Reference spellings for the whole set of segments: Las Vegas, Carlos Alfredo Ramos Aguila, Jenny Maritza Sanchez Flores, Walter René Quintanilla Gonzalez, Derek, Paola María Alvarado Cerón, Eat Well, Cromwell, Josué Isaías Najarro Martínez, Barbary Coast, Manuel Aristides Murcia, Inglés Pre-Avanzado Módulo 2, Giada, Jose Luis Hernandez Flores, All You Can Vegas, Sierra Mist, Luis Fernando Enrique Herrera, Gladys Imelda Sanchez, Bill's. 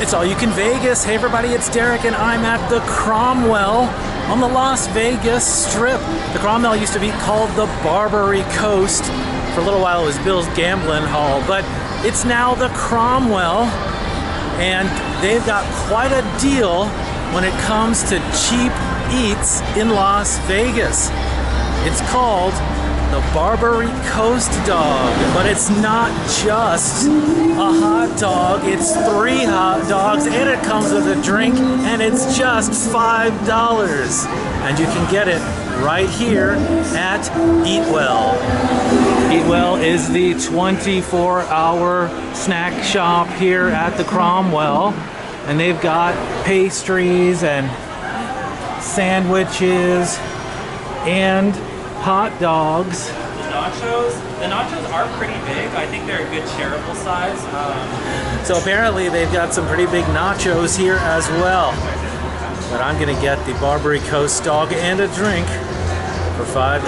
It's All You Can Vegas. Hey everybody, it's Derek and I'm at the Cromwell on the Las Vegas Strip. The Cromwell used to be called the Barbary Coast. For a little while it was Bill's Gambling Hall, but it's now the Cromwell and they've got quite a deal when it comes to cheap eats in Las Vegas. It's called the Barbary Coast dog, but it's not just a hot dog, it's 3 hot dogs and it comes with a drink and it's just $5. And you can get it right here at Eat Well. Eat Well is the 24-hour snack shop here at the Cromwell, and they've got pastries and sandwiches and hot dogs. The nachos are pretty big. I think they're a good shareable size. So apparently they've got some pretty big nachos here as well. But I'm gonna get the Barbary Coast dog and a drink for $5.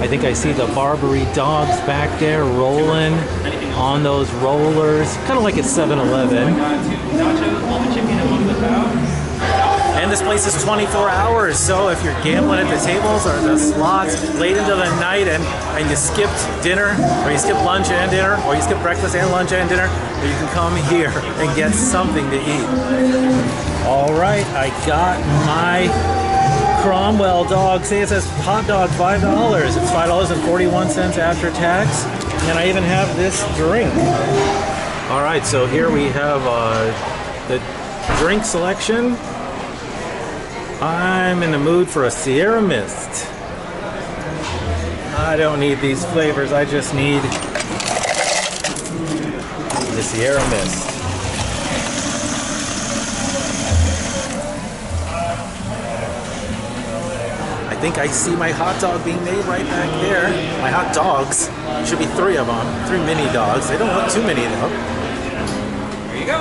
I think I see the Barbary dogs back there rolling on those rollers, kind of like at 7-Eleven. And this place is 24 hours, so if you're gambling at the tables or the slots late into the night and you skipped dinner, or you skipped lunch and dinner, or you skipped breakfast and lunch and dinner, you can come here and get something to eat. All right, I got my Cromwell dog. See, it says hot dog $5. It's $5.41 after tax, and I even have this drink. All right, so here we have the drink selection. I'm in the mood for a Sierra Mist. I don't need these flavors, I just need the Sierra Mist. I think I see my hot dog being made right back there. My hot dogs, should be 3 of them, 3 mini dogs. They don't look too many though.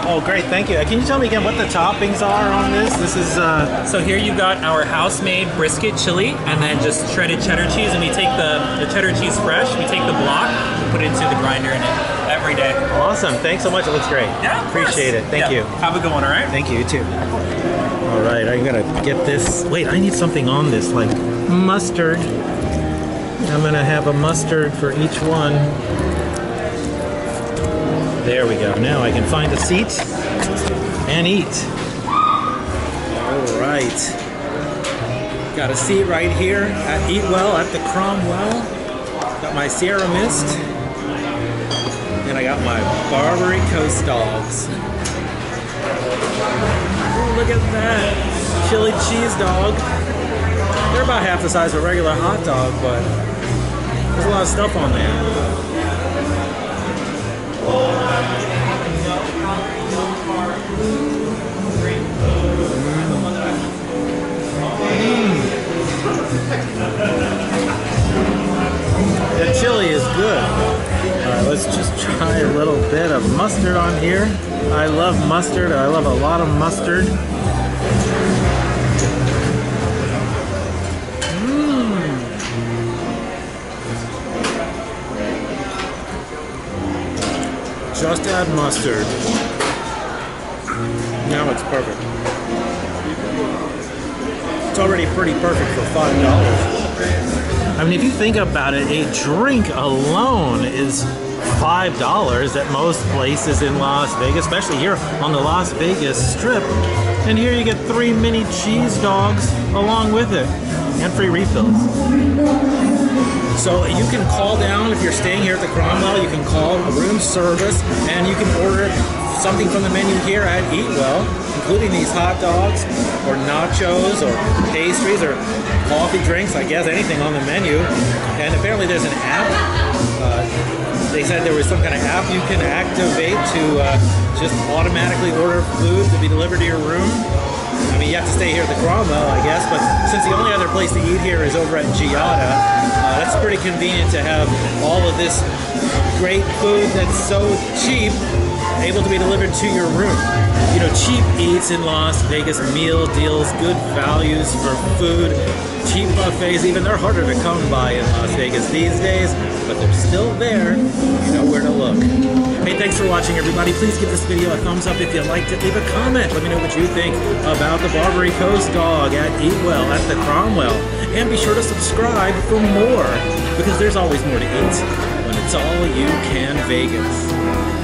Oh, great, thank you. Can you tell me again what the toppings are on this? This is so here you've got our house-made brisket chili and then just shredded cheddar cheese, and we take the cheddar cheese fresh, we take the block, we put it into the grinder and it every day. Awesome, thanks so much, it looks great. Yeah, appreciate it, thank you. Have a good one, all right? Thank you, you too. All right, I'm gonna get this. Wait, I need something on this, like mustard. I'm gonna have a mustard for each one. There we go. Now I can find a seat and eat. All right. Got a seat right here at Eat Well at the Cromwell. Got my Sierra Mist. And I got my Barbary Coast dogs. Ooh, look at that. Chili cheese dog. They're about half the size of a regular hot dog, but there's a lot of stuff on there. The chili is good. Alright, let's just try a little bit of mustard on here. I love mustard. I love a lot of mustard. Just add mustard. Now it's perfect. It's already pretty perfect for $5. I mean, if you think about it, a drink alone is $5 at most places in Las Vegas, especially here on the Las Vegas Strip. And here you get 3 mini cheese dogs along with it, and free refills. So you can call down if you're staying here at the Cromwell. You can call room service and you can order something from the menu here at Eat Well, including these hot dogs or nachos or pastries or coffee drinks, I guess, anything on the menu. And apparently there's an app. They said there was some kind of app you can activate to just automatically order food to be delivered to your room. I mean, you have to stay here at the Cromwell, I guess, but since the only other place to eat here is over at Giada, that's pretty convenient to have all of this great food that's so cheap able to be delivered to your room. You know, cheap eats in Las Vegas, meal deals, good values for food, cheap buffets, even they're harder to come by in Las Vegas these days, but they're still there. You know where to look. Hey, thanks for watching, everybody. Please give this video a thumbs up if you liked it. Leave a comment. Let me know what you think about the Barbary Coast dog at Eat Well at the Cromwell. And be sure to subscribe for more, because there's always more to eat when it's All You Can Vegas.